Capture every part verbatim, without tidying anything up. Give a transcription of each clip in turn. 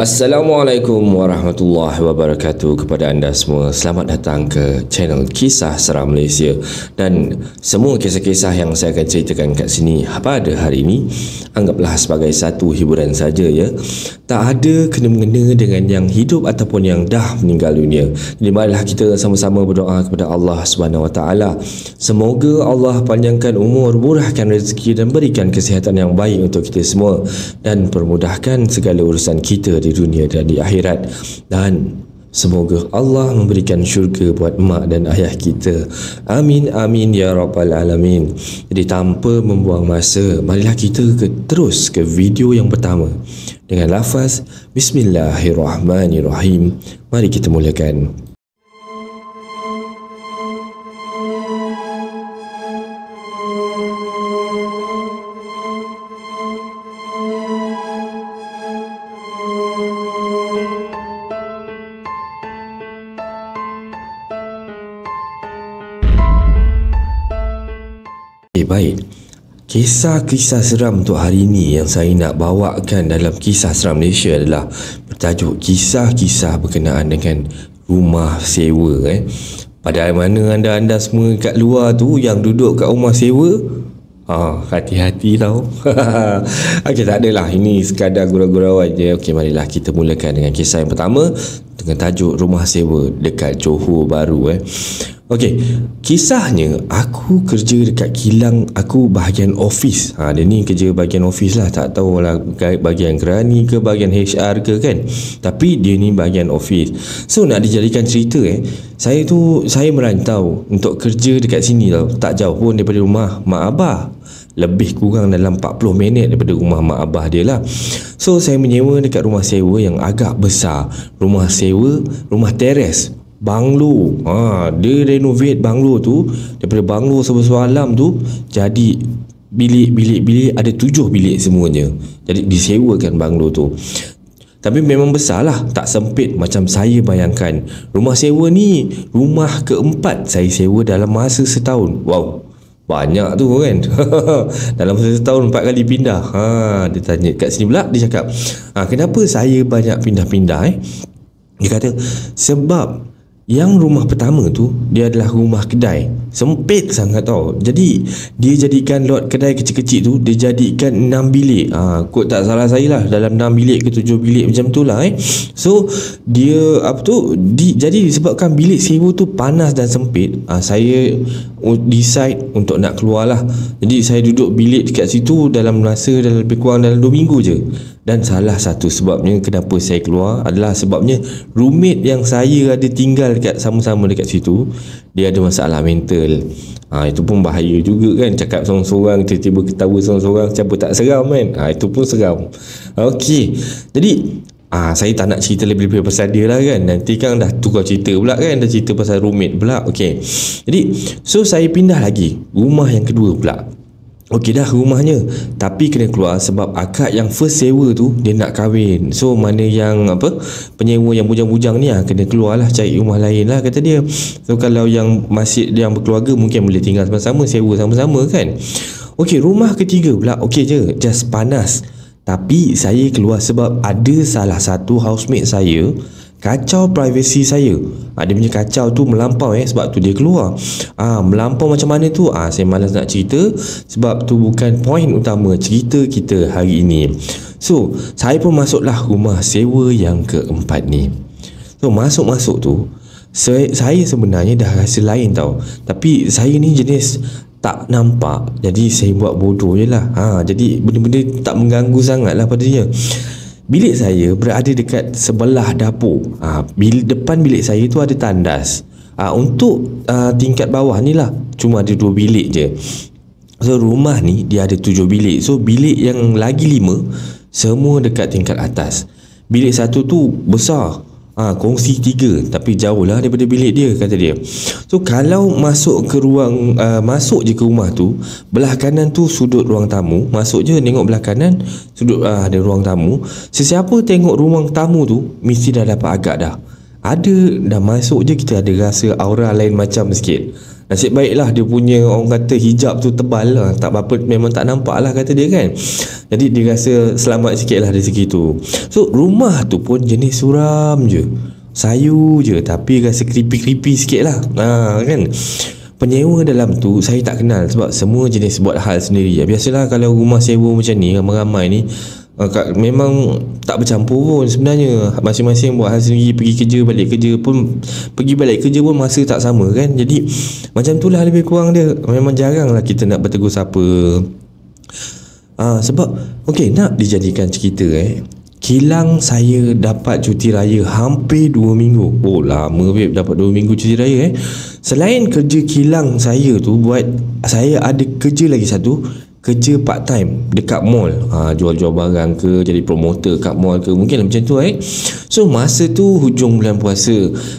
Assalamualaikum warahmatullahi wabarakatuh kepada anda semua. Selamat datang ke channel Kisah Seram Malaysia, dan semua kisah-kisah yang saya akan ceritakan kat sini pada hari ini anggaplah sebagai satu hiburan saja ya. Tak ada kena-mengena dengan yang hidup ataupun yang dah meninggal dunia. Jadi marilah kita sama-sama berdoa kepada Allah Subhanahu Wa Taala. Semoga Allah panjangkan umur, murahkan rezeki dan berikan kesihatan yang baik untuk kita semua dan permudahkan segala urusan kita di dunia dan di akhirat, dan semoga Allah memberikan syurga buat mak dan ayah kita. Amin amin ya rabbal alamin. Jadi tanpa membuang masa, marilah kita ke, terus ke video yang pertama dengan lafaz Bismillahirrahmanirrahim. Mari kita mulakan. Baik, kisah-kisah seram untuk hari ini yang saya nak bawakan dalam Kisah Seram Malaysia adalah bertajuk kisah-kisah berkenaan dengan rumah sewa eh. Padahal mana anda-anda semua kat luar tu yang duduk kat rumah sewa, ha, hati-hati tau. Okey, tak adalah, ini sekadar gurau-gurauan je. Okey, marilah kita mulakan dengan kisah yang pertama dengan tajuk rumah sewa dekat Johor Baru eh. Okey, kisahnya aku kerja dekat kilang, aku bahagian office. Ha, dia ni kerja bahagian office lah, tak tahulah bahagian kerani ke bahagian H R ke kan. Tapi dia ni bahagian office. So nak dijadikan cerita eh, saya tu saya merantau untuk kerja dekat sini tau. Tak jauh pun daripada rumah mak abah. Lebih kurang dalam empat puluh minit daripada rumah mak abah dia lah. So saya menyewa dekat rumah sewa yang agak besar. Rumah sewa, rumah teres. Banglo, ha, dia renovate banglo tu. Daripada banglo sebesar alam tu jadi bilik-bilik-bilik, ada tujuh bilik semuanya. Jadi disewakan banglo tu. Tapi memang besar lah, tak sempit macam saya bayangkan. Rumah sewa ni rumah keempat saya sewa dalam masa setahun. Wow, banyak tu kan. Dalam setahun empat kali pindah. Ha, dia tanya kat sini pula, dia cakap, ha, kenapa saya banyak pindah-pindah eh? Dia kata sebab yang rumah pertama tu dia adalah rumah kedai. Sempit sangat tau. Jadi dia jadikan lot kedai kecil-kecil tu, dia jadikan enam bilik. Ha, kot tak salah saya lah, dalam enam bilik ke tujuh bilik macam tu lah eh. So dia apa tu di, jadi disebabkan bilik sewa tu panas dan sempit, ha, saya decide untuk nak keluar lah. Jadi saya duduk bilik dekat situ dalam masa dalam lebih kurang dalam dua minggu je. Dan salah satu sebabnya kenapa saya keluar adalah sebabnya roommate yang saya ada tinggal dekat sama-sama dekat situ, dia ada masalah mental. Ha, itu pun bahaya juga kan, cakap sorang-sorang, tiba-tiba ketawa sorang-sorang, siapa tak seram kan. Ha, itu pun seram. Okey, jadi ah ha, saya tak nak cerita lebih-lebih pasal dia lah kan, nanti kan dah tukar cerita pula kan, dah cerita pasal roommate pula. Okey, jadi so saya pindah lagi rumah yang kedua pula. Okey dah rumahnya, tapi kena keluar sebab akak yang first sewa tu dia nak kahwin. So mana yang apa penyewa yang bujang-bujang ni ah, kena keluar lah, cari rumah lain lah kata dia. So kalau yang masih yang berkeluarga mungkin boleh tinggal sama-sama, sewa sama-sama kan. Okey, rumah ketiga pula okey je, just panas. Tapi saya keluar sebab ada salah satu housemate saya kacau privasi saya. Ha, dia punya kacau tu melampau eh, sebab tu dia keluar. Ah ha, melampau macam mana tu? Ah ha, saya malas nak cerita sebab tu bukan point utama cerita kita hari ini. So, saya pun masuklah rumah sewa yang keempat ni. So, masuk-masuk tu saya, saya sebenarnya dah rasa lain tau. Tapi saya ni jenis tak nampak, jadi saya buat bodoh je lah. Ha, jadi benda-benda tak mengganggu sangat lah pada dia. Bilik saya berada dekat sebelah dapur. Ha, bilik, depan bilik saya tu ada tandas. Ha, untuk uh, tingkat bawah ni lah cuma ada dua bilik je. So rumah ni dia ada tujuh bilik. So bilik yang lagi lima semua dekat tingkat atas. Bilik satu tu besar. Ha, kongsi tiga, tapi jauh lah daripada bilik dia kata dia. So kalau masuk ke ruang uh, masuk je ke rumah tu, belah kanan tu sudut ruang tamu. Masuk je tengok belah kanan sudut uh, ada ruang tamu. Sesiapa tengok ruang tamu tu mesti dah dapat agak dah. Ada dah masuk je kita ada rasa aura lain macam sikit. Nasib baiklah dia punya, orang kata, hijab tu tebal lah. Tak apa-apa, memang tak nampak lah, kata dia kan. Jadi dia rasa selamat sikit lah dari segi tu. So rumah tu pun jenis suram je, sayu je, tapi rasa creepy-creepy sikit lah, ha, kan. Penyewa dalam tu saya tak kenal sebab semua jenis buat hal sendiri. Biasalah kalau rumah sewa macam ni ramai-ramai ni, memang tak bercampur pun sebenarnya. Masing-masing buat hal sendiri, pergi kerja, balik kerja pun, pergi balik kerja pun masa tak sama kan. Jadi macam tu lah lebih kurang dia. Memang jarang lah kita nak bertegur sapa. Ha, sebab okey, nak dijadikan cerita eh, kilang saya dapat cuti raya hampir dua minggu. Oh lama babe dapat dua minggu cuti raya eh. Selain kerja kilang saya tu buat, saya ada kerja lagi satu, kerja part time dekat mall, ha, jual-jual barang ke, jadi promoter kat mall ke, mungkin macam tu eh. So masa tu hujung bulan puasa,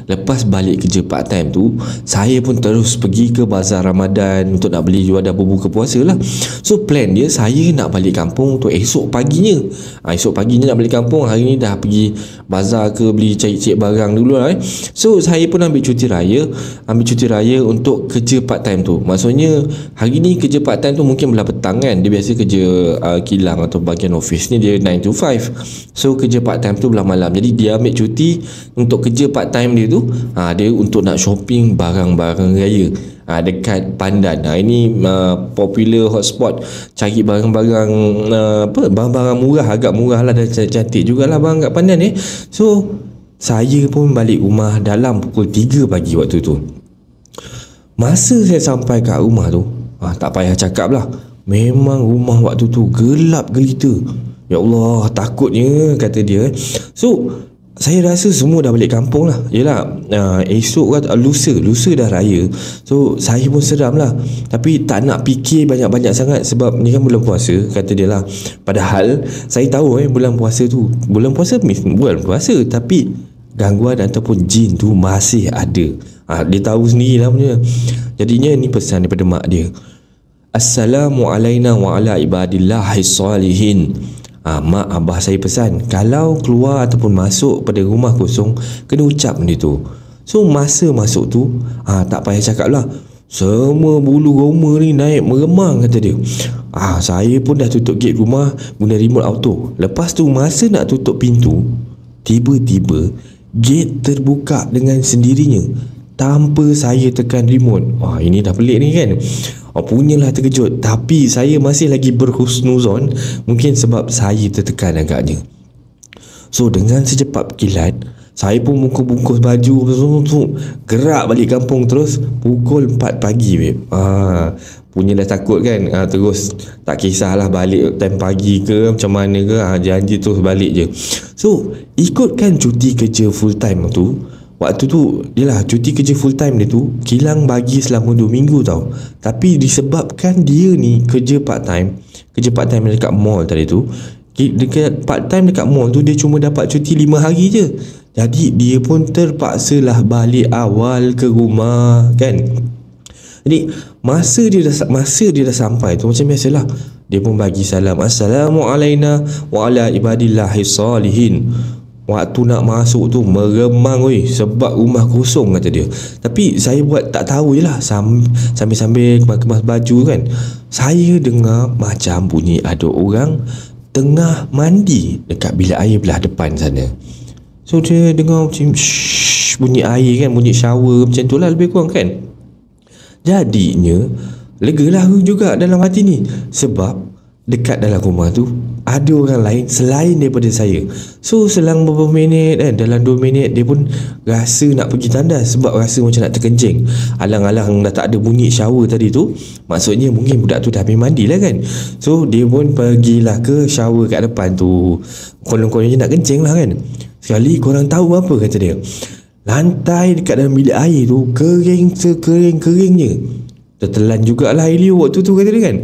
lepas balik kerja part time tu, saya pun terus pergi ke bazar Ramadan untuk nak beli jual dan berbuka puasa lah. So plan dia, saya nak balik kampung tu esok paginya, ha, esok paginya nak balik kampung. Hari ni dah pergi bazar ke, beli cari-cari barang dulu lah eh. So saya pun ambil cuti raya, ambil cuti raya untuk kerja part time tu. Maksudnya hari ni kerja part time tu mungkin belah petang kan, dia biasa kerja uh, kilang atau bahagian office ni dia nine to five. So kerja part time tu belah malam. Jadi dia ambil cuti untuk kerja part time dia tu, ha, dia untuk nak shopping barang-barang raya, ha, dekat Pandan. Ha, ini uh, popular hotspot, cari barang-barang uh, apa, barang-barang murah, agak murah lah dan cantik jugalah barang kat Pandan eh. So saya pun balik rumah dalam pukul tiga pagi waktu tu. Masa saya sampai kat rumah tu, ha, tak payah cakap lah, memang rumah waktu tu gelap gelita. Ya Allah, takutnya, kata dia. So saya rasa semua dah balik kampung lah. Yelah, uh, esok kan, uh, lusa lusa dah raya. So saya pun seram lah, tapi tak nak fikir banyak-banyak sangat sebab ni kan bulan puasa, kata dia lah. Padahal saya tahu eh, bulan puasa tu, bulan puasa bulan puasa tapi gangguan ataupun jin tu masih ada, ha, dia tahu sendiri lah punya. Jadinya ni pesan daripada mak dia, Assalamu alaina wa ala ibadillahis salihin. Ha, mak abah saya pesan, kalau keluar ataupun masuk pada rumah kosong, kena ucap benda tu. So masa masuk tu, ha, tak payah cakap lah, semua bulu roma ni naik meremang, kata dia. Ha, saya pun dah tutup gate rumah guna remote auto. Lepas tu masa nak tutup pintu, tiba-tiba gate terbuka dengan sendirinya tanpa saya tekan remote. Wah, ini dah pelik ni kan. Oh, punyalah terkejut, tapi saya masih lagi berhusnuzon, mungkin sebab saya tertekan agaknya. So dengan secepat kilat, saya pun bungkus-bungkus baju, gerak balik kampung terus pukul empat pagi babe. Ah, punya dah takut kan, ah, terus tak kisahlah balik time pagi ke macam mana ke, ah, janji terus balik je. So ikutkan cuti kerja full time tu, waktu tu, yelah, cuti kerja full time dia tu, kilang bagi selama dua minggu tau. Tapi disebabkan dia ni kerja part time, kerja part time dekat mall tadi tu, dekat part time dekat mall tu, dia cuma dapat cuti lima hari je. Jadi dia pun terpaksalah balik awal ke rumah kan. Jadi masa dia dah, masa dia dah sampai tu, macam biasalah, dia pun bagi salam, Assalamu alaina wa ala ibadillahis salihin. Waktu nak masuk tu meremang weh, sebab rumah kosong, kata dia. Tapi saya buat tak tahu je lah, sambil-sambil kemas-kemas baju kan. Saya dengar macam bunyi ada orang tengah mandi dekat bilik air belah depan sana. So dia dengar macam shhh, bunyi air kan, bunyi shower macam tu lah lebih kurang kan. Jadinya legalah juga dalam hati ni, sebab dekat dalam rumah tu ada orang lain selain daripada saya. So selang beberapa minit kan, dalam dua minit dia pun rasa nak pergi tandas sebab rasa macam nak terkencing. Alang-alang dah tak ada bunyi shower tadi tu, maksudnya mungkin budak tu dah habis mandi lah kan. So dia pun pergilah ke shower kat depan tu, kolong-kolongnya nak kencing lah kan. Sekali korang tahu apa, kata dia, lantai dekat dalam bilik air tu kering sekering-keringnya, tertelan jugalah air liur waktu tu, kata dia kan.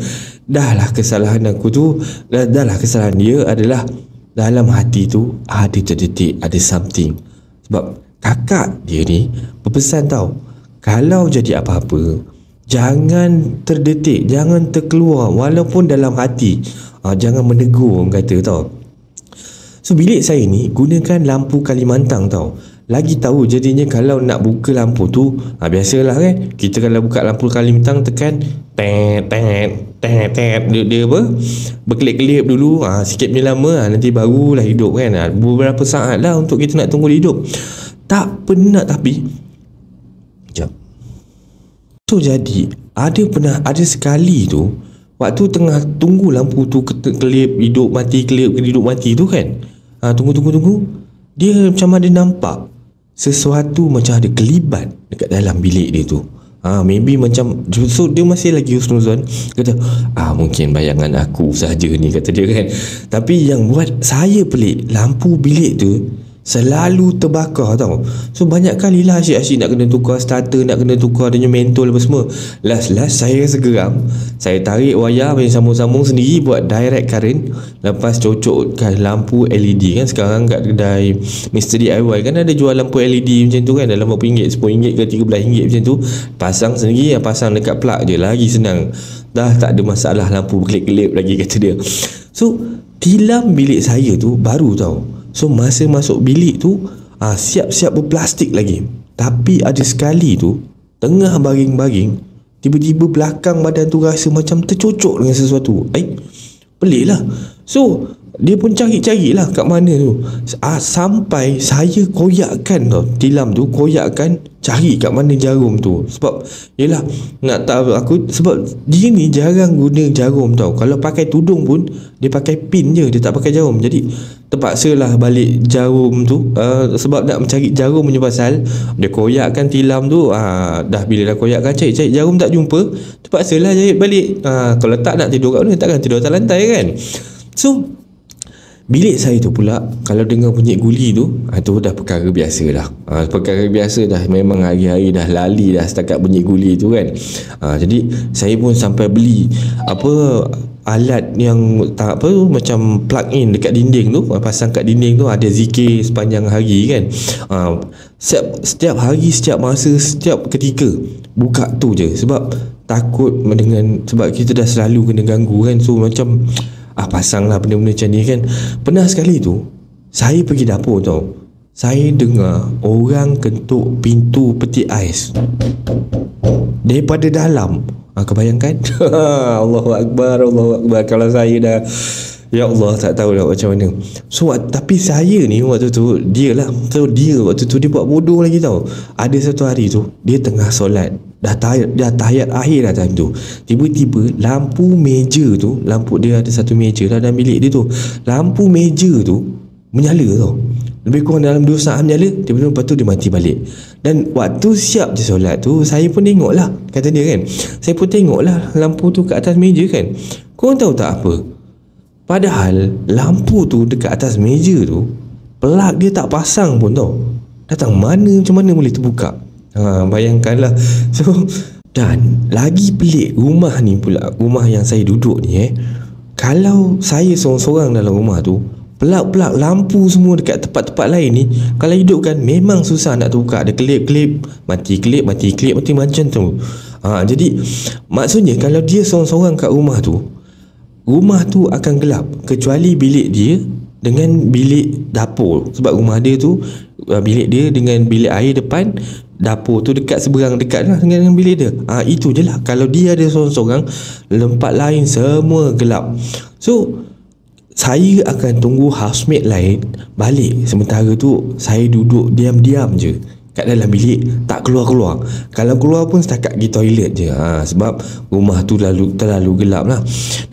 Dah lah kesalahan aku tu, dah, dah lah kesalahan dia adalah dalam hati tu ada terdetik, ada something. Sebab kakak dia ni berpesan tau, kalau jadi apa-apa, jangan terdetik, jangan terkeluar walaupun dalam hati, ha, jangan menegur, orang kata tau. So bilik saya ni gunakan lampu Kalimantang tau. lagi tahu jadinya kalau nak buka lampu tu. Ha, biasalah kan, kita kalau buka lampu kali bintang tekan tet tet tet tet, dia, dia apa berkelip-kelip dulu, ha, sikit punya lama, ha, nanti barulah hidup kan. Ha, beberapa saat lah untuk kita nak tunggu hidup. Tak penat tapi jap. So jadi ada pernah ada sekali tu waktu tengah tunggu lampu tu kelip hidup mati, kelip hidup mati tu kan. Ha, tunggu tunggu tunggu dia macam ada nampak sesuatu macam ada kelibat dekat dalam bilik dia tu. Ha, maybe macam so dia masih lagi husnuzon, kata ah mungkin bayangan aku sahaja ni, kata dia kan. Tapi yang buat saya pelik, lampu bilik tu selalu terbakar tau. So banyak kali lah asyik-asyik nak kena tukar starter, nak kena tukar adanya mentol apa semua. Last-last saya segeram, saya tarik wayar yang sambung-sambung sendiri buat direct current, lepas cocokkan lampu L E D kan. Sekarang kat kedai Mister D I Y kan ada jual lampu L E D macam tu kan, dalam berapa ringgit, sepuluh ringgit ke tiga belas ringgit macam tu. Pasang sendiri, pasang dekat plug je, lagi senang. Dah tak ada masalah lampu berkelip-kelip lagi, kata dia. So tilam bilik saya tu baru tau. So masa masuk bilik tu ah, siap-siap berplastik lagi. Tapi ada sekali tu tengah baring-baring, tiba-tiba belakang badan tu rasa macam tercocok dengan sesuatu. Eh, pelik lah. So dia pun cari-cari lah kat mana tu, ah, sampai saya koyakkan tau, tilam tu koyakkan, cari kat mana jarum tu. Sebab yelah nak tahu aku, sebab dia ni jarang guna jarum tau. Kalau pakai tudung pun dia pakai pin je, dia tak pakai jarum. Jadi terpaksalah balik jarum tu, uh, sebab nak mencari jarum punya pasal. Dia koyakkan tilam tu, uh, dah bila dah koyakkan cari-cari jarum tak jumpa, terpaksalah jahit balik. uh, Kalau tak nak tidur kat mana, takkan tidur atas lantai kan. So bilik saya tu pula kalau dengar bunyi guli tu, uh, tu dah perkara biasa dah, uh, perkara biasa dah, memang hari-hari dah lali dah setakat bunyi guli tu kan. uh, Jadi saya pun sampai beli apa alat yang tak apa tu, macam plug in dekat dinding tu, pasang kat dinding tu, ada zikir sepanjang hari kan. uh, setiap, setiap hari, setiap masa, setiap ketika buka tu je, sebab takut dengan, sebab kita dah selalu kena ganggu kan. So macam ah, pasang lah benda-benda macam ni kan. Pernah sekali tu saya pergi dapur tau, saya dengar orang ketuk pintu peti ais daripada dalam. Ha, kebayangkan. Allahu Akbar, Allahu Akbar. Kalau saya dah, ya Allah, tak tahu dah macam mana. So tapi saya ni waktu tu, dia lah, so dia waktu tu dia buat bodoh lagi tau. Ada satu hari tu dia tengah solat, dah tahiyat, dah tahiyat akhir dah time tu, tiba-tiba lampu meja tu, lampu dia ada satu meja lah dalam bilik dia tu, lampu meja tu menyala tau. Lebih kurang dalam dua saat menyala, tiba-tiba lepas tu dia mati balik. Dan waktu siap je solat tu, saya pun tengok lah, kata dia kan, saya pun tengok lah lampu tu kat atas meja kan. Korang tahu tak apa, padahal lampu tu dekat atas meja tu, plug dia tak pasang pun tau. Datang mana macam mana boleh terbuka. Ha, bayangkanlah. So dan lagi pelik rumah ni pula, rumah yang saya duduk ni eh, kalau saya seorang-seorang dalam rumah tu, pelak-pelak lampu semua dekat tempat-tempat lain ni, kalau hidupkan memang susah nak tukar. Ada kelip-kelip, mati kelip, mati kelip, mati macam tu. Ha, jadi maksudnya kalau dia seorang-seorang kat rumah tu, rumah tu akan gelap, kecuali bilik dia dengan bilik dapur. Sebab rumah dia tu, bilik dia dengan bilik air depan, dapur tu dekat seberang, dekat lah dengan bilik dia. Ha, itu je lah. Kalau dia ada seorang-seorang, tempat lain semua gelap. So saya akan tunggu housemate lain balik, sementara tu saya duduk diam-diam je kat dalam bilik, tak keluar-keluar. Kalau keluar pun setakat pergi toilet je, ha, sebab rumah tu lalu, terlalu gelap lah.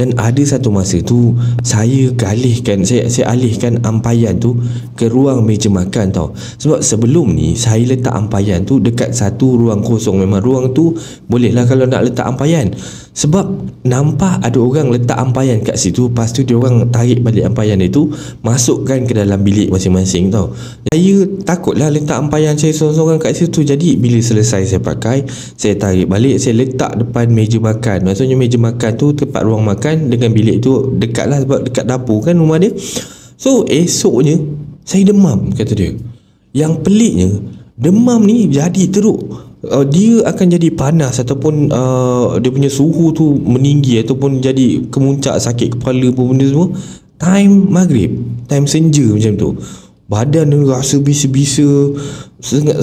Dan ada satu masa tu saya alihkan, saya, saya alihkan ampaian tu ke ruang meja makan tau. Sebab sebelum ni saya letak ampaian tu dekat satu ruang kosong, memang ruang tu boleh lah kalau nak letak ampaian. Sebab nampak ada orang letak ampaian kat situ, lepas tu dia orang tarik balik ampaian itu, masukkan ke dalam bilik masing-masing tau. Saya takutlah letak ampaian saya seorang-seorang kat situ. Jadi bila selesai saya pakai, saya tarik balik, saya letak depan meja makan. Maksudnya meja makan tu tempat ruang makan dengan bilik tu dekat lah, sebab dekat dapur kan rumah dia. So esoknya saya demam, kata dia. Yang peliknya demam ni jadi teruk. Uh, dia akan jadi panas ataupun uh, dia punya suhu tu meninggi ataupun jadi kemuncak sakit kepala pun benda semua time maghrib, time senja macam tu. Badan rasa bisa-bisa,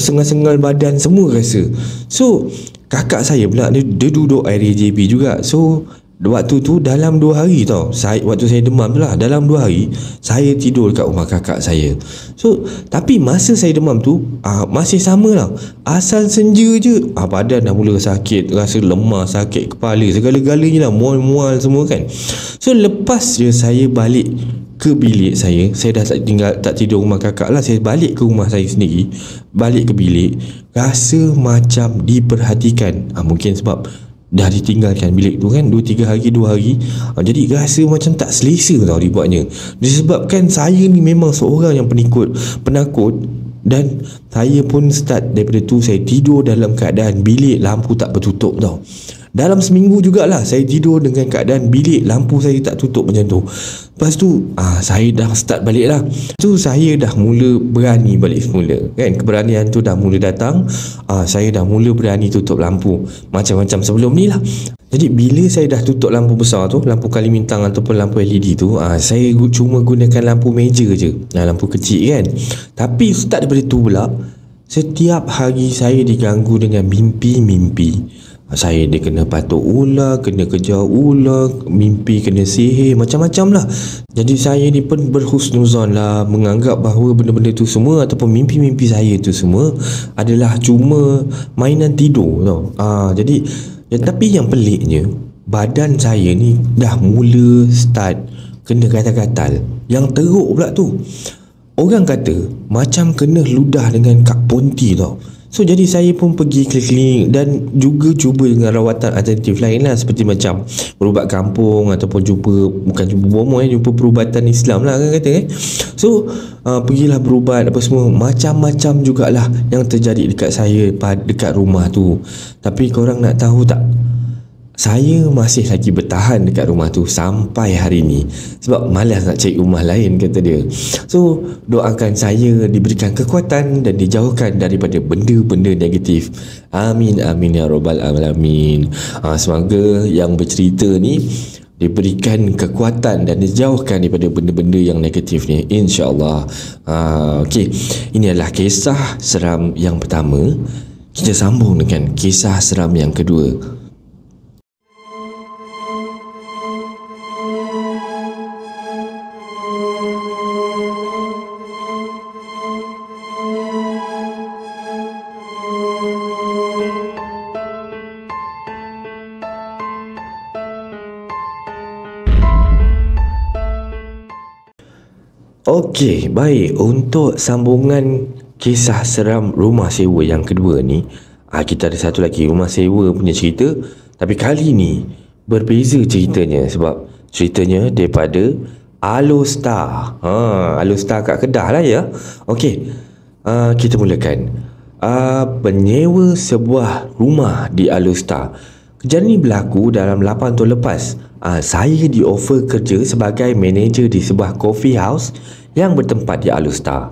sengal-sengal badan, semua rasa. So kakak saya pula, dia, dia duduk area J B juga. So waktu tu dalam dua hari tau, saya, waktu saya demam tu lah, dalam dua hari saya tidur kat rumah kakak saya. So tapi masa saya demam tu ah, masih sama lah, asal senja je ah, badan dah mula sakit, rasa lemah, sakit kepala, segala-galanya lah, mual-mual semua kan. So lepas je saya balik ke bilik saya, saya dah tak tinggal, tak tidur rumah kakak lah, saya balik ke rumah saya sendiri, balik ke bilik, rasa macam diperhatikan ah, mungkin sebab dah ditinggalkan bilik tu kan dua tiga hari dua hari ha, jadi rasa macam tak selesa tau dibuatnya. Disebabkan saya ni memang seorang yang penikut penakut, dan saya pun start daripada tu saya tidur dalam keadaan bilik lampu tak bertutup tau. Dalam seminggu jugalah saya tidur dengan keadaan bilik lampu saya tak tutup macam tu. Lepas tu ha, saya dah start balik lah. Tu saya dah mula berani balik semula kan, keberanian tu dah mula datang. ha, Saya dah mula berani tutup lampu macam-macam sebelum ni lah. Jadi bila saya dah tutup lampu besar tu, lampu kali bintang ataupun lampu L E D tu, aa, saya cuma gunakan lampu meja je, nah, lampu kecil kan. Tapi start daripada tu pula, setiap hari saya diganggu dengan mimpi-mimpi. Saya dia kena patuk ular, kena kejar ular, mimpi kena sihir, macam-macam lah. Jadi saya ni pun berhusnuzon lah, menganggap bahawa benda-benda tu semua ataupun mimpi-mimpi saya tu semua adalah cuma mainan tidur tau. Aa, jadi ya, tapi yang peliknya, badan saya ni dah mula start kena gatal-gatal. Yang teruk pula tu, orang kata macam kena ludah dengan kak ponti tau. So jadi saya pun pergi ke klinik dan juga cuba dengan rawatan alternatif lain lah, seperti macam berubat kampung ataupun jumpa, bukan jumpa bomoh eh, jumpa perubatan Islam lah kan kata eh. So uh, pergilah berubat apa semua, macam-macam jugalah yang terjadi dekat saya dekat rumah tu. Tapi korang nak tahu tak, saya masih lagi bertahan dekat rumah tu sampai hari ni sebab malas nak cari rumah lain kata dia. So doakan saya diberikan kekuatan dan dijauhkan daripada benda-benda negatif. Amin amin ya rabbal alamin. Ha, semoga yang bercerita ni diberikan kekuatan dan dijauhkan daripada benda-benda yang negatif ni, insyaAllah. Ha, okay, ini adalah kisah seram yang pertama. Kita sambung dengan kisah seram yang kedua. Okey, baik, untuk sambungan kisah seram rumah sewa yang kedua ni, ah, kita ada satu lagi rumah sewa punya cerita. Tapi kali ni berbeza ceritanya sebab ceritanya daripada Alor Star. Ha, Alor Star kat Kedah lah ya. Okey, ah, kita mulakan. Ah, penyewa sebuah rumah di Alor Star. Kejadian ini berlaku dalam lapan tahun lepas. Ah, saya diofer kerja sebagai manager di sebuah coffee house yang bertempat di Alor Star.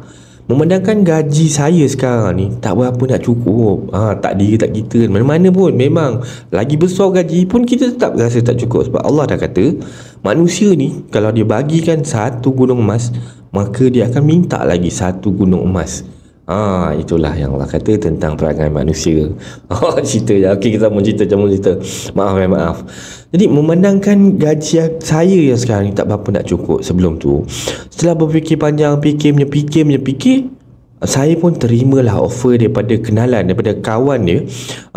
Memandangkan gaji saya sekarang ni tak berapa nak cukup, ha, tak dia tak kita, mana-mana pun memang lagi besar gaji pun kita tetap rasa tak cukup. Sebab Allah dah kata manusia ni kalau dia bagikan satu gunung emas, maka dia akan minta lagi satu gunung emas. Ha, itulah yang Allah kata tentang perangai manusia. Oh, cerita je. Okey, kita sambung cerita, sambung cerita. Maaf, maaf. Jadi memandangkan gaji saya yang sekarang ni tak berapa nak cukup sebelum tu, setelah berfikir panjang, fikir punya fikir punya fikir, saya pun terimalah offer daripada kenalan, daripada kawan dia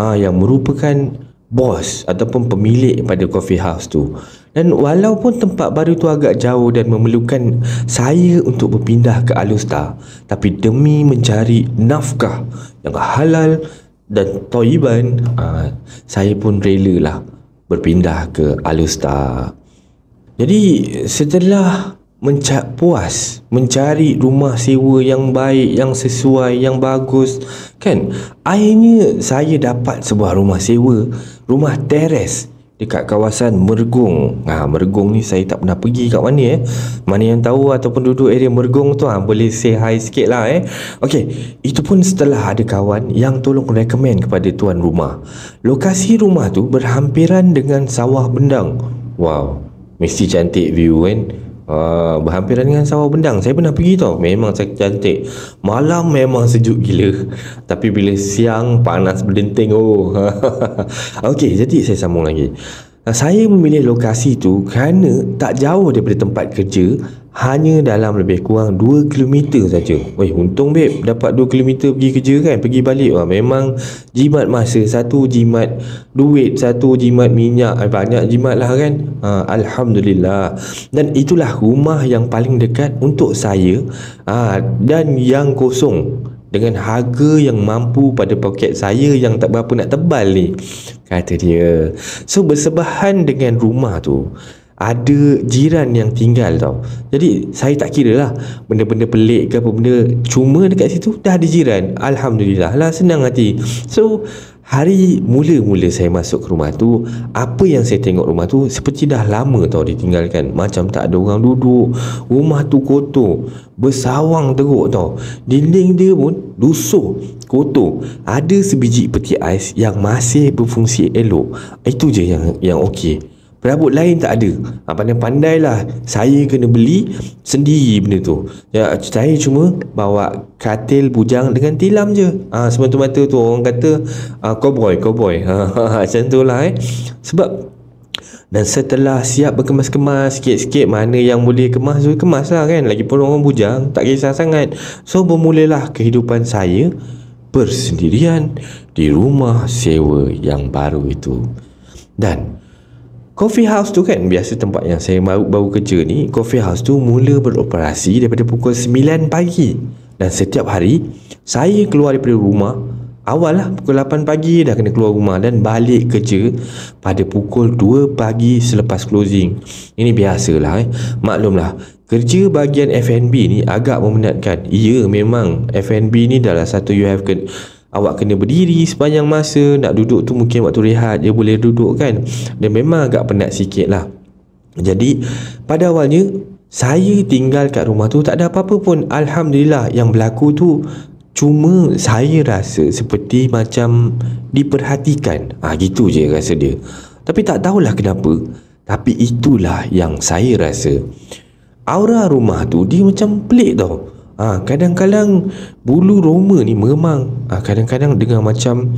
aa, yang merupakan bos ataupun pemilik pada coffee house tu. Dan walaupun tempat baru tu agak jauh dan memerlukan saya untuk berpindah ke Alor Star, tapi demi mencari nafkah yang halal dan toiban, aa, saya pun relalah berpindah ke Alor Star. Jadi setelah menca- puas mencari rumah sewa yang baik, yang sesuai, yang bagus kan, akhirnya saya dapat sebuah rumah sewa, rumah teres dekat kawasan Mergong. Ha, Mergong ni saya tak pernah pergi kat mana eh. Mana yang tahu ataupun duduk area Mergong tu ha, boleh say hi sikit lah eh. Okey, itu pun setelah ada kawan yang tolong recommend kepada tuan rumah. Lokasi rumah tu berhampiran dengan sawah bendang. Wow, mesti cantik view kan. Ha, berhampiran dengan sawah bendang. Saya pernah pergi tau. Memang cantik. Malam memang sejuk gila, tapi bila siang panas berdenting. Oh. Okey, jadi saya sambung lagi. Saya memilih lokasi tu kerana tak jauh daripada tempat kerja, hanya dalam lebih kurang dua kilometer saja. Weh, untung babe dapat dua kilometer pergi kerja kan, pergi balik. Wah, memang jimat masa, satu jimat duit, satu jimat minyak, banyak jimat lah kan. Ha, Alhamdulillah. Dan itulah rumah yang paling dekat untuk saya, ha, dan yang kosong dengan harga yang mampu pada poket saya yang tak berapa nak tebal ni, kata dia. So bersebahan dengan rumah tu ada jiran yang tinggal tau. Jadi saya tak kira lah benda-benda pelik ke apa benda, cuma dekat situ dah ada jiran. Alhamdulillah lah, senang hati. So hari mula-mula saya masuk ke rumah tu, apa yang saya tengok rumah tu seperti dah lama tau ditinggalkan. Macam tak ada orang duduk. Rumah tu kotor, bersawang teruk tau. Dinding dia pun lusuh, kotor. Ada sebiji peti ais yang masih berfungsi elok. Itu je yang yang okey. Perabot lain tak ada. Ha, pandai-pandailah saya kena beli sendiri benda tu. Ya, saya cuma bawa katil bujang dengan tilam je. Ha, semata-mata tu orang kata uh, cowboy, cowboy. Ha, ha, ha, macam tu lah eh. Sebab dan setelah siap berkemas-kemas sikit-sikit, mana yang boleh kemas tu kemas lah kan. Lagipun orang bujang tak kisah sangat. So bermulalah kehidupan saya bersendirian di rumah sewa yang baru itu. Dan coffee house tu kan, biasa tempat yang saya baru, baru kerja ni, coffee house tu mula beroperasi daripada pukul sembilan pagi. Dan setiap hari saya keluar daripada rumah awal lah, pukul lapan pagi dah kena keluar rumah, dan balik kerja pada pukul dua pagi selepas closing. Ini biasalah eh. Maklumlah, kerja bahagian F and B ni agak memenatkan. Ya, memang F and B ni dalam satu you have ke, awak kena berdiri sepanjang masa. Nak duduk tu mungkin waktu rehat dia boleh duduk kan. Dia memang agak penat sikit lah. Jadi pada awalnya saya tinggal kat rumah tu tak ada apa-apa pun. Alhamdulillah, yang berlaku tu cuma saya rasa seperti macam diperhatikan. Ah, ha, gitu je rasa dia. Tapi tak tahulah kenapa, tapi itulah yang saya rasa. Aura rumah tu dia macam pelik tau. Ha, kadang-kadang bulu roma ni meremang. Ha, kadang-kadang dengar macam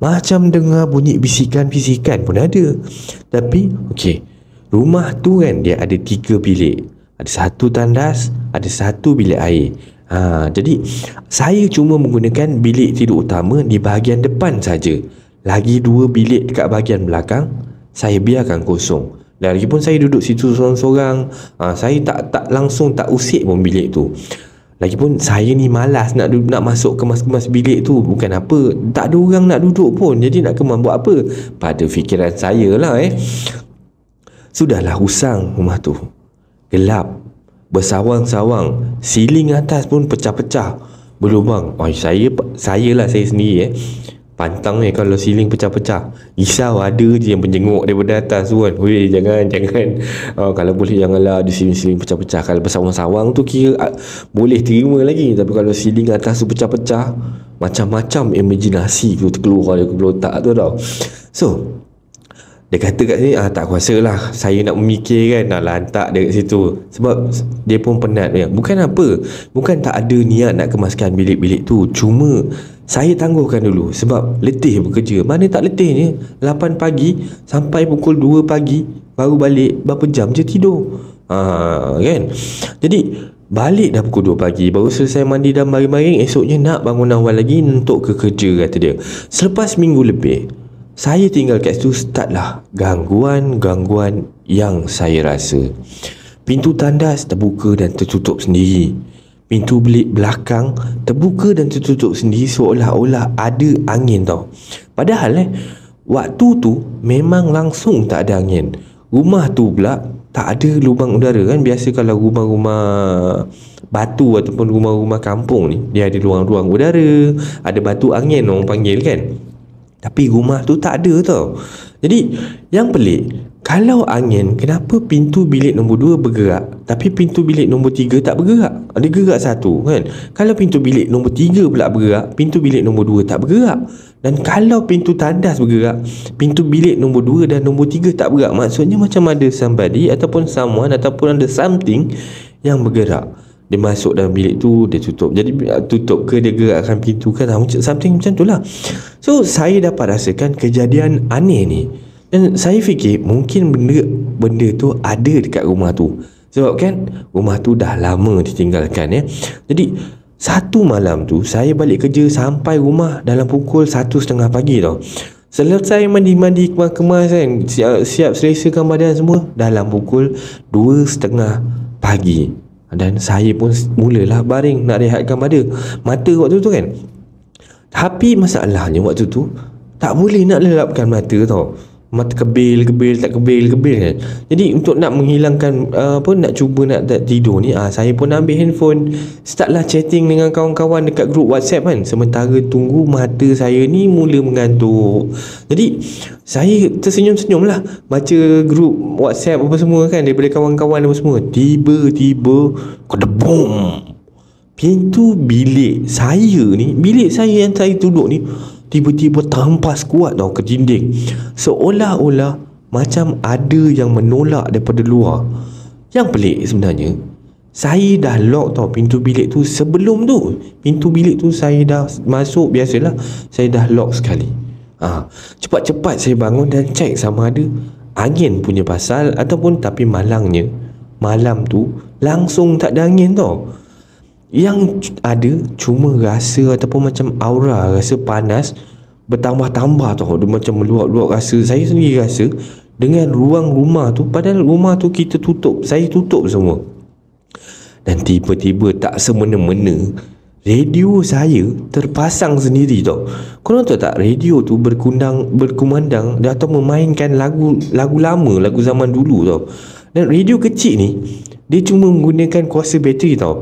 Macam dengar bunyi bisikan-bisikan pun ada. Tapi okey, rumah tu kan dia ada tiga bilik. Ada satu tandas, ada satu bilik air. Ha, jadi saya cuma menggunakan bilik tidur utama di bahagian depan saja. Lagi dua bilik dekat bahagian belakang saya biarkan kosong. Dan lagipun saya duduk situ seorang-seorang. Ha, saya tak tak langsung tak usik pun bilik tu. Lagipun saya ni malas nak nak masuk kemas-kemas bilik tu. Bukan apa, tak ada orang nak duduk pun. Jadi nak kemas buat apa? Pada fikiran saya lah eh. Sudahlah usang rumah tu. Gelap, bersawang-sawang. Siling atas pun pecah-pecah, berlubang. Oi, saya saya lah saya sendiri eh. Pantang ni eh, kalau siling pecah-pecah. Risau ada je yang penjenguk daripada atas tu kan. Weh, jangan, jangan. Oh, kalau boleh janganlah ada siling-siling pecah-pecah. Kalau bersawang-sawang tu kira uh, boleh terima lagi. Tapi kalau siling atas tu pecah-pecah, macam-macam imaginasi tu terkeluar daripada otak tu tau. So, dia kata kat sini, ah, tak kuasalah saya nak memikir kan, nak lantak dia kat situ. Sebab dia pun penat dia. Bukan apa, bukan tak ada niat nak kemaskan bilik-bilik tu. Cuma saya tangguhkan dulu sebab letih bekerja. Mana tak letihnya, lapan pagi sampai pukul dua pagi baru balik, berapa jam je tidur. Ha, kan? Jadi balik dah pukul dua pagi, baru selesai mandi dan baring-baring. Esoknya nak bangun awal lagi untuk ke kerja, kata dia. Selepas minggu lebih saya tinggal kat situ, start lah gangguan-gangguan yang saya rasa. Pintu tandas terbuka dan tertutup sendiri. Pintu bilik belakang terbuka dan tertutup sendiri, seolah-olah ada angin tau. Padahal eh, waktu tu memang langsung tak ada angin. Rumah tu pula tak ada lubang udara kan. Biasa kalau rumah-rumah batu ataupun rumah-rumah kampung ni, dia ada ruang-ruang udara, ada batu angin orang panggil kan. Tapi rumah tu tak ada tau. Jadi yang pelik, Kalau angin, kenapa pintu bilik nombor dua bergerak tapi pintu bilik nombor tiga tak bergerak? Dia gerak satu kan. Kalau pintu bilik nombor tiga pula bergerak, pintu bilik nombor dua tak bergerak. Dan kalau pintu tandas bergerak, pintu bilik nombor dua dan nombor tiga tak bergerak. Maksudnya macam ada somebody ataupun someone ataupun ada something yang bergerak. Dia masuk dalam bilik tu, dia tutup. Jadi tutup ke dia gerakkan pintu ke, something macam tu lah. So saya dapat rasakan kejadian aneh ni. Dan saya fikir mungkin benda benda tu ada dekat rumah tu. Sebab kan rumah tu dah lama ditinggalkan ya. Jadi satu malam tu saya balik kerja sampai rumah dalam pukul satu tiga puluh pagi tau. Selesai mandi-mandi, kemas-kemas kan, siap, siap selesakan badan semua dalam pukul dua tiga puluh pagi. Dan saya pun mulalah baring nak rehatkan pada mata waktu tu kan. Tapi masalahnya waktu tu tak boleh nak lelapkan mata tau. Mata kebil-kebil, tak kebil-kebil kan. Jadi untuk nak menghilangkan uh, apa, nak cuba nak tidur ni, uh, saya pun ambil handphone, start lah chatting dengan kawan-kawan dekat grup WhatsApp kan. Sementara tunggu mata saya ni mula mengantuk. Jadi saya tersenyum-senyum lah baca grup WhatsApp apa semua kan, daripada kawan-kawan apa semua. Tiba-tiba kedebom, pintu bilik saya ni, bilik saya yang saya duduk ni, tiba-tiba terhempas kuat tau ke dinding. Seolah-olah macam ada yang menolak daripada luar. Yang pelik sebenarnya, saya dah lock tau pintu bilik tu sebelum tu. Pintu bilik tu saya dah masuk, biasalah saya dah lock sekali. ha, Cepat-cepat saya bangun dan cek sama ada angin punya pasal ataupun, tapi malangnya malam tu langsung tak ada angin tau. Yang ada cuma rasa ataupun macam aura, rasa panas bertambah-tambah tau. Dia macam meluap-luap rasa. Saya sendiri rasa dengan ruang rumah tu, padahal rumah tu kita tutup, saya tutup semua. Dan tiba-tiba tak semena-mena radio saya terpasang sendiri tau. Korang tahu tak, radio tu berkundang, berkumandang atau memainkan lagu lagu lama, lagu zaman dulu tau. Dan radio kecil ni dia cuma menggunakan kuasa bateri tau.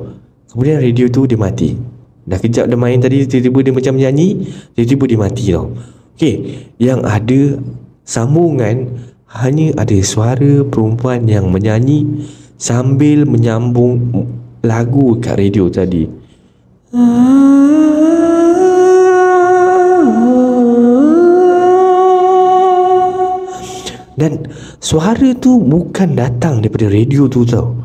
Kemudian radio tu dia mati. Dah kejap dia main tadi, tiba-tiba dia macam nyanyi, tiba-tiba dia mati tau. Okey, yang ada sambungan hanya ada suara perempuan yang menyanyi sambil menyambung lagu kat radio tadi. Dan suara tu bukan datang daripada radio tu tau.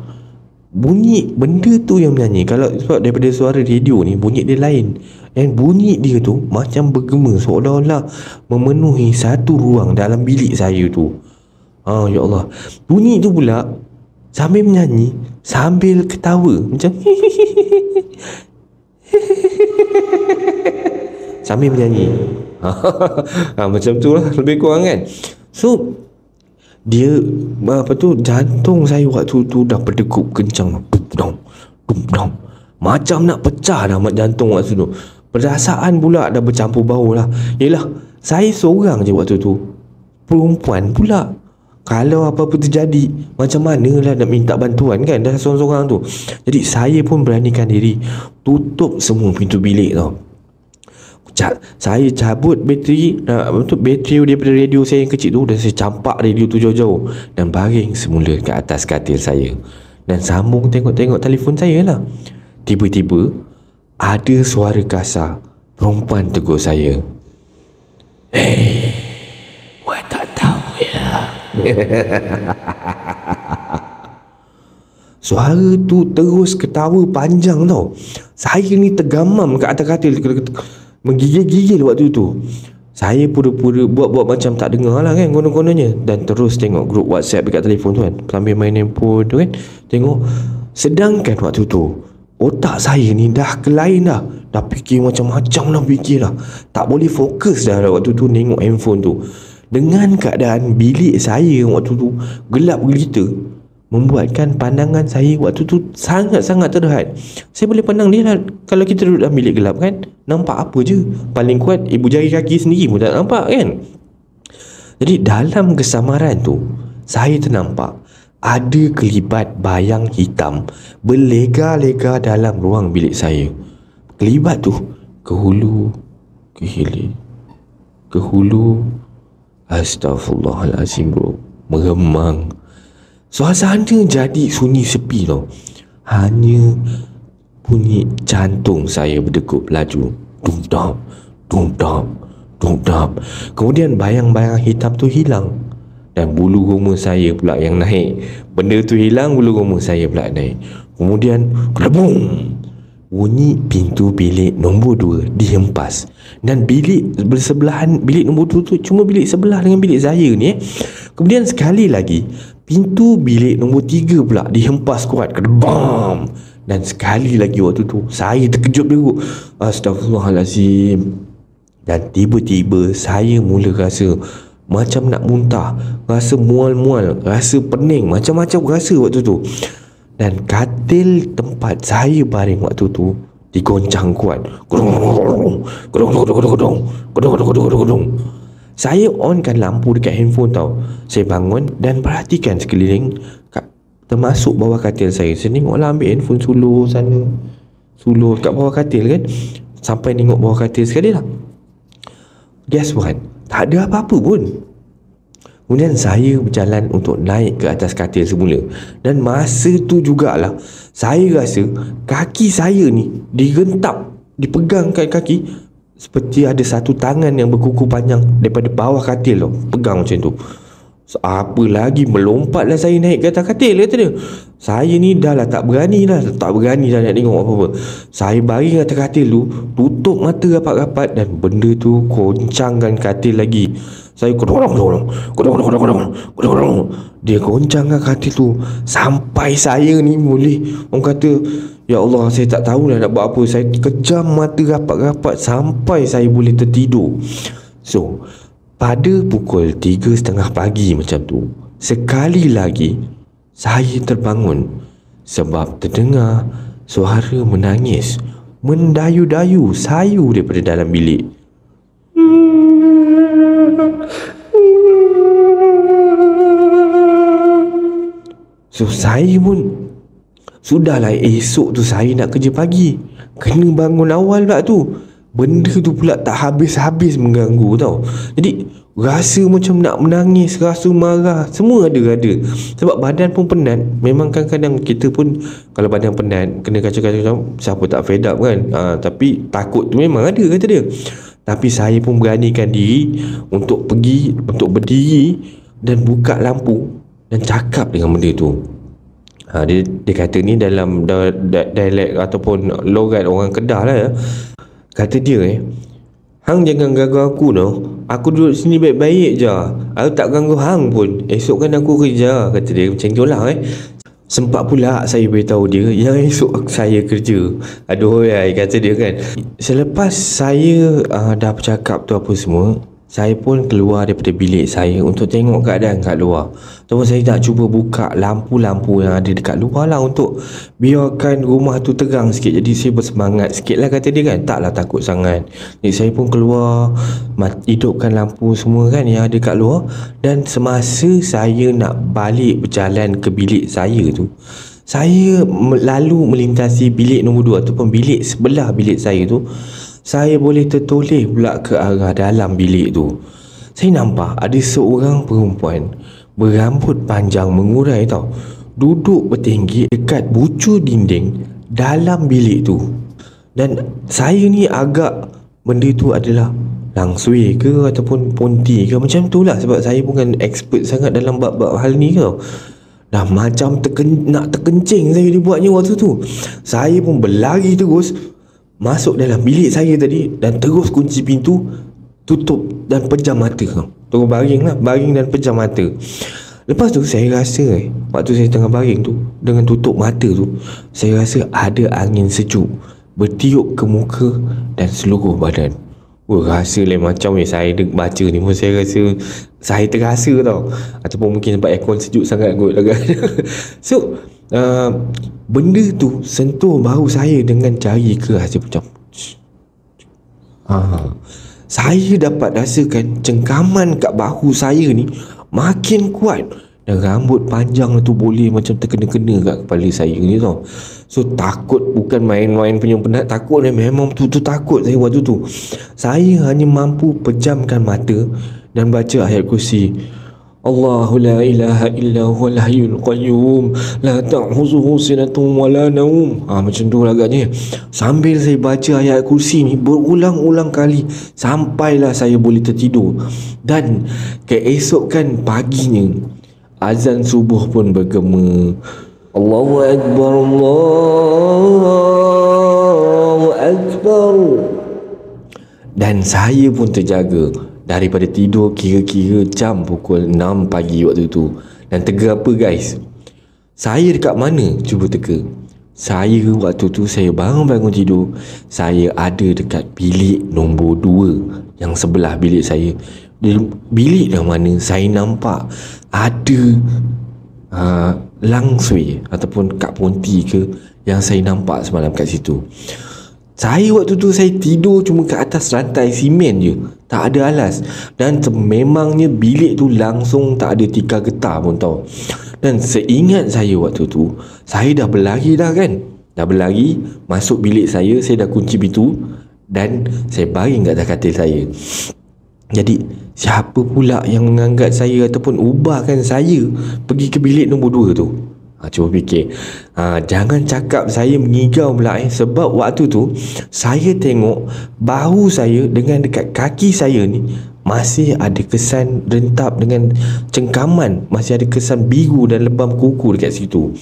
Bunyi benda tu yang menyanyi. Kalau sebab daripada suara radio ni bunyi dia lain, dan bunyi dia tu macam bergema seolah-olah memenuhi satu ruang dalam bilik saya tu. Ah, ya Allah. Bunyi tu pula sambil menyanyi, sambil ketawa macam sambil menyanyi. Ha, macam tu lah lebih kurang kan. So dia apa tu, jantung saya waktu tu dah berdegup kencang, dong dong macam nak pecah dah jantung waktu tu. Perasaan pula dah bercampur baur lah. Yalah, saya seorang je waktu tu, perempuan pula. Kalau apa-apa terjadi, macam manalah nak minta bantuan kan, dah seorang-seorang tu. Jadi saya pun beranikan diri tutup semua pintu bilik tau. Saya cabut bateri, untuk bateri daripada radio saya yang kecil tu, dan saya campak radio tu jauh-jauh dan baring semula ke atas katil saya dan sambung tengok-tengok telefon saya lah. Tiba-tiba ada suara kasar perempuan tegur saya, "Hey, gua tak tahu ya." Suara tu terus ketawa panjang tau. Saya ni tergamam kat atas katil, menggigil-gigil waktu tu. Saya pura-pura buat-buat macam tak dengar lah kan, konon-kononnya. Dan terus tengok grup WhatsApp dekat telefon tu kan, sambil main handphone tu kan, tengok. Sedangkan waktu tu otak saya ni dah kelain dah, dah fikir macam-macam lah, fikir lah. Tak boleh fokus dah waktu tu tengok handphone tu. Dengan keadaan bilik saya waktu tu gelap gelita, membuatkan pandangan saya waktu tu sangat-sangat terhad. Saya boleh pandang dia lah. Kalau kita duduk dalam bilik gelap kan, nampak apa je, paling kuat ibu jari kaki sendiri pun tak nampak kan. Jadi dalam kesamaran tu, saya ternampak ada kelibat bayang hitam berlega-lega dalam ruang bilik saya. Kelibat tu ke hulu ke hilir, ke hulu. Astaghfirullahalazim bro. meremang. Suasana jadi sunyi sepi tau. Hanya bunyi jantung saya berdekup laju. Dum-dam, dum-dam, dum-dam. Kemudian bayang-bayang hitam tu hilang. Dan bulu roma saya pula yang naik. Benda tu hilang, bulu roma saya pula naik. Kemudian klebung, bunyi pintu bilik nombor dua dihempas. Dan bilik bersebelahan, bilik nombor dua tu cuma bilik sebelah dengan bilik saya ni eh. Kemudian sekali lagi pintu bilik nombor tiga pula dihempas kuat. Kedebam. Dan sekali lagi waktu tu saya terkejut dulu. Astaghfirullahalazim. Dan tiba-tiba saya mula rasa macam nak muntah, rasa mual-mual, rasa pening, macam-macam rasa waktu tu. Dan katil tempat saya baring waktu tu digoncang kuat. Gedung, gedung, gedung, gedung, gedung, gedung, gedung. Saya onkan lampu dekat handphone tau. Saya bangun dan perhatikan sekeliling, termasuk bawah katil saya. Saya tengoklah ambil handphone sulur sana, sulur kat bawah katil kan, sampai tengok bawah katil sekali lah. Guess what? Tak ada apa-apa pun. Kemudian saya berjalan untuk naik ke atas katil semula. Dan masa tu jugalah saya rasa kaki saya ni digentap, dipegangkan kaki, seperti ada satu tangan yang berkuku panjang daripada bawah katil tau, pegang macam tu. Apa lagi, melompatlah saya naik ke atas katil, kata dia. Saya ni dah lah tak berani dah, tak berani dah nak tengok apa-apa. Saya baring atas katil tu, tutup mata rapat-rapat, dan benda tu goncangkan katil lagi. Saya kodong-kodong, kodong-kodong, kodong-kodong. Dia goncangkan katil tu sampai saya ni boleh, orang kata, ya Allah, saya tak tahulah nak buat apa. Saya kejam mata rapat-rapat sampai saya boleh tertidur. So pada pukul tiga tiga puluh pagi macam tu, sekali lagi saya terbangun sebab terdengar suara menangis mendayu-dayu sayu daripada dalam bilik. So saya pun, sudahlah esok tu saya nak kerja pagi, kena bangun awal pula tu. Benda tu pula tak habis-habis mengganggu tau. Jadi rasa macam nak menangis, rasa marah, semua ada-ada. Sebab badan pun penat. Memang kadang-kadang kita pun kalau badan penat kena kacau-kacau, siapa tak fed up kan. ha, Tapi takut tu memang ada, kata dia. Tapi saya pun beranikan diri untuk pergi, untuk berdiri dan buka lampu dan cakap dengan benda tu. ha, dia, dia kata ni dalam dialek ataupun logat orang Kedah lah ya. Kata dia eh, hang jangan ganggu aku tau. Aku duduk sini baik-baik je. Aku tak ganggu hang pun. Esok kan aku kerja, kata dia macam tu lah eh. Sempat pula saya beritahu dia yang esok saya kerja. Aduh hai, kata dia kan. Selepas saya uh, dah bercakap tu apa semua, saya pun keluar daripada bilik saya untuk tengok keadaan kat luar. Terus saya nak cuba buka lampu-lampu yang ada dekat luar lah untuk biarkan rumah tu terang sikit. Jadi saya bersemangat sikit lah, kata dia kan. Taklah takut sangat. Jadi saya pun keluar, hidupkan lampu semua kan yang ada dekat luar. Dan semasa saya nak balik berjalan ke bilik saya tu, saya lalu melintasi bilik nombor dua tu, pembilik sebelah bilik saya tu. Saya boleh tertoleh pula ke arah dalam bilik tu. Saya nampak ada seorang perempuan berambut panjang mengurai tau, duduk bertinggi dekat bucu dinding dalam bilik tu. Dan saya ni agak benda tu adalah langsui ke ataupun ponti ke, macam tu lah. Sebab saya bukan expert sangat dalam bab-bab hal ni tau. Dah macam terken- nak terkencing saya dibuatnya waktu tu. Saya pun berlari terus masuk dalam bilik saya tadi dan terus kunci pintu, tutup dan pejam mata. Terus baring lah, baring dan pejam mata. Lepas tu saya rasa eh, waktu saya tengah baring tu dengan tutup mata tu, saya rasa ada angin sejuk bertiup ke muka dan seluruh badan. Wah, rasa lain macam eh. Saya baca ni pun saya rasa, saya terasa tau. Ataupun mungkin sebab aircon sejuk sangat kot lah. So uh, benda tu sentuh bahu saya dengan jari keras dia macam. ha. Saya dapat rasakan cengkaman kat bahu saya ni makin kuat. Dan rambut panjang tu boleh macam terkena-kena kat kepala saya ni tau. So takut bukan main-main punya penat. Takut ni memang tu tu takut saya waktu tu. Saya hanya mampu pejamkan mata dan baca ayat kursi. Allahu la ilaha illa huwal hayyul qayyum la ta'khuzuhu sinatun wa la naum. Ha, macam tu agaknya. Sambil saya baca ayat kursi ni berulang-ulang kali sampailah saya boleh tertidur. Dan keesokan paginya azan subuh pun bergema. Allahu akbar, Allahu akbar. Dan saya pun terjaga daripada tidur kira-kira jam pukul enam pagi waktu tu. Dan teka apa guys, saya dekat mana? Cuba teka. Saya waktu tu saya bangun-bangun tidur, saya ada dekat bilik nombor dua yang sebelah bilik saya. Bilik yang mana saya nampak ada uh, langsui ataupun Kak Ponti ke yang saya nampak semalam kat situ. Saya waktu tu saya tidur cuma ke atas rantai simen je, tak ada alas. Dan memangnya bilik tu langsung tak ada tikar getah pun tau. Dan seingat saya waktu tu, saya dah berlari dah kan. Dah berlari masuk bilik saya, saya dah kunci pintu dan saya baring kat atas katil saya. Jadi siapa pula yang mengangkat saya ataupun ubahkan saya pergi ke bilik nombor dua tu? Ha, cuba fikir. Ha, jangan cakap saya mengigau pula eh. Sebab waktu tu saya tengok bahu saya dengan dekat kaki saya ni masih ada kesan rentap dengan cengkaman, masih ada kesan biru dan lebam kuku dekat situ.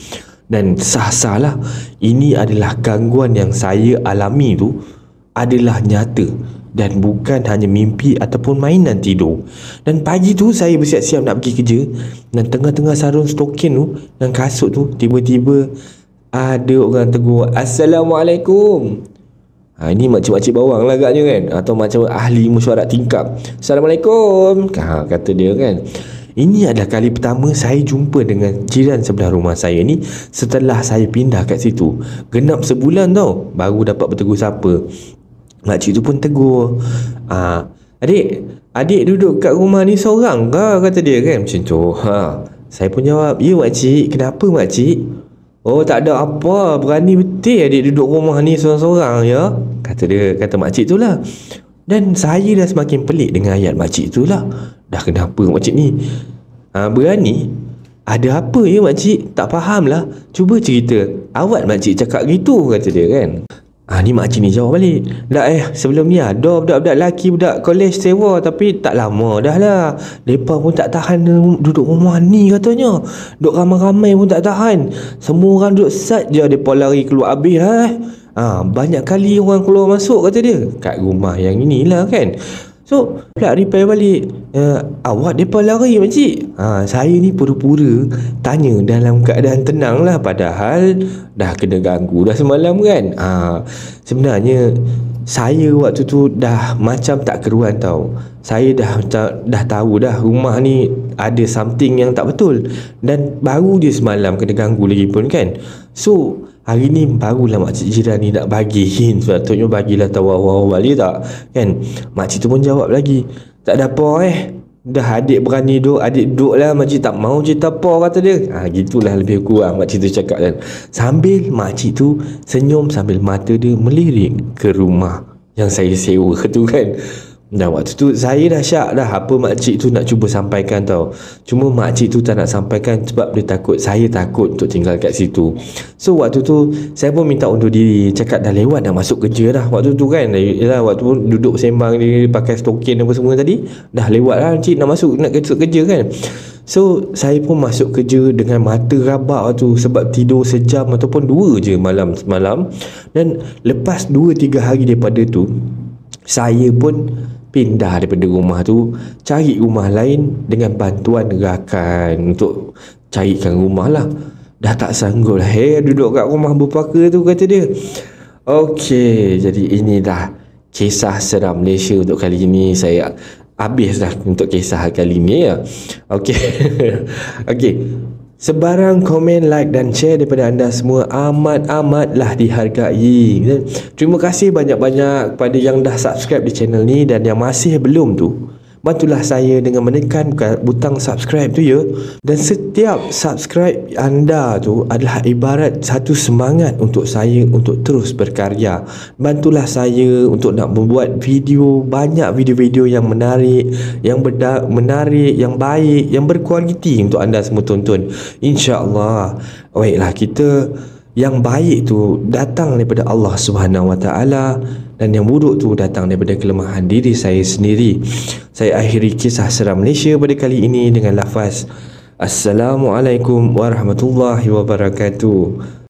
Dan sah-sah lah, ini adalah gangguan yang saya alami tu adalah nyata dan bukan hanya mimpi ataupun mainan tidur. Dan pagi tu saya bersiap-siap nak pergi kerja, dan tengah-tengah sarung stokin tu dan kasut tu, tiba-tiba ada orang tegur, "Assalamualaikum." Ha, ini makcik-makcik bawang lah agaknya kan, atau macam ahli mesyuarat tingkap. "Assalamualaikum," ha, kata dia kan. Ini adalah kali pertama saya jumpa dengan jiran sebelah rumah saya ni setelah saya pindah kat situ. Genap sebulan tau baru dapat bertegur sapa. Makcik tu pun tegur, ah, "Adik, adik duduk kat rumah ni seorang ke?" kata dia kan, macam tu. Ha, saya pun jawab, "Ya makcik, kenapa makcik?" "Oh tak ada apa, berani betul adik duduk rumah ni seorang-seorang ya," kata dia, kata makcik tu lah. Dan saya dah semakin pelik dengan ayat makcik tu lah. Dah kenapa makcik ni ha, berani? Ada apa ya makcik? Tak faham lah, cuba cerita. "Awak makcik cakap gitu," kata dia kan. Ha, ni makcik ni jawab balik, "Dak eh, sebelum ni ada budak-budak lelaki, budak kolej sewa, tapi tak lama dah lah. Mereka pun tak tahan duduk rumah ni katanya. Duduk ramai-ramai pun tak tahan. Semua orang duduk sat je, mereka lari keluar habis eh. Ha, banyak kali orang keluar masuk," kata dia, "kat rumah yang inilah kan." So, pula reply balik, e, "Awak mereka lari makcik?" Ha, saya ni pura-pura tanya dalam keadaan tenang lah, padahal dah kena ganggu dah semalam kan. Ha, sebenarnya saya waktu tu dah macam tak keruan tau. Saya dah dah tahu dah rumah ni ada something yang tak betul, dan baru je semalam kena ganggu lagi pun kan. So hari ni barulah makcik jiran ni nak bagi hint, sepatutnya bagilah tahu awal-awal dia tak kan. Makcik tu pun jawab lagi, "Tak ada apa eh, dah adik berani duduk, adik duduk lah, makcik tak mau cerita apa," kata dia. Ha, gitulah lebih kurang makcik tu cakap kan. Sambil makcik tu senyum sambil mata dia melirik ke rumah yang saya sewa tu kan. Dan waktu tu saya dah syak dah apa makcik tu nak cuba sampaikan tau. Cuma makcik tu tak nak sampaikan sebab dia takut, saya takut untuk tinggal kat situ. So waktu tu saya pun minta undur diri, cakap dah lewat dah masuk kerja dah waktu tu kan. Yalah, waktu tu duduk sembang dia pakai stokin apa semua tadi, dah lewat lah cik nak masuk, nak masuk kerja kan. So saya pun masuk kerja dengan mata rabak tu sebab tidur sejam ataupun dua je malam semalam. Dan lepas dua tiga hari daripada tu, saya pun pindah daripada rumah tu, cari rumah lain dengan bantuan rakan untuk carikan rumah lah. Dah tak sanggup lah hey, duduk kat rumah berpaka tu, kata dia. Okey, jadi ini dah kisah seram Malaysia untuk kali ini. Saya habis dah untuk kisah kali ni ya. Okey. Okey, sebarang komen, like dan share daripada anda semua amat-amatlah dihargai. Terima kasih banyak-banyak kepada yang dah subscribe di channel ni, dan yang masih belum tu Bantulah saya dengan menekan butang subscribe tu ya. Dan setiap subscribe anda tu adalah ibarat satu semangat untuk saya untuk terus berkarya. Bantulah saya untuk nak membuat video, banyak video-video yang menarik, yang berda menarik, yang baik, yang berkualiti untuk anda semua tonton. InsyaAllah. Baiklah, kita yang baik tu datang daripada Allah Subhanahu Wa Taala, dan yang buruk tu datang daripada kelemahan diri saya sendiri. Saya akhiri kisah seram Malaysia pada kali ini dengan lafaz Assalamualaikum warahmatullahi wabarakatuh.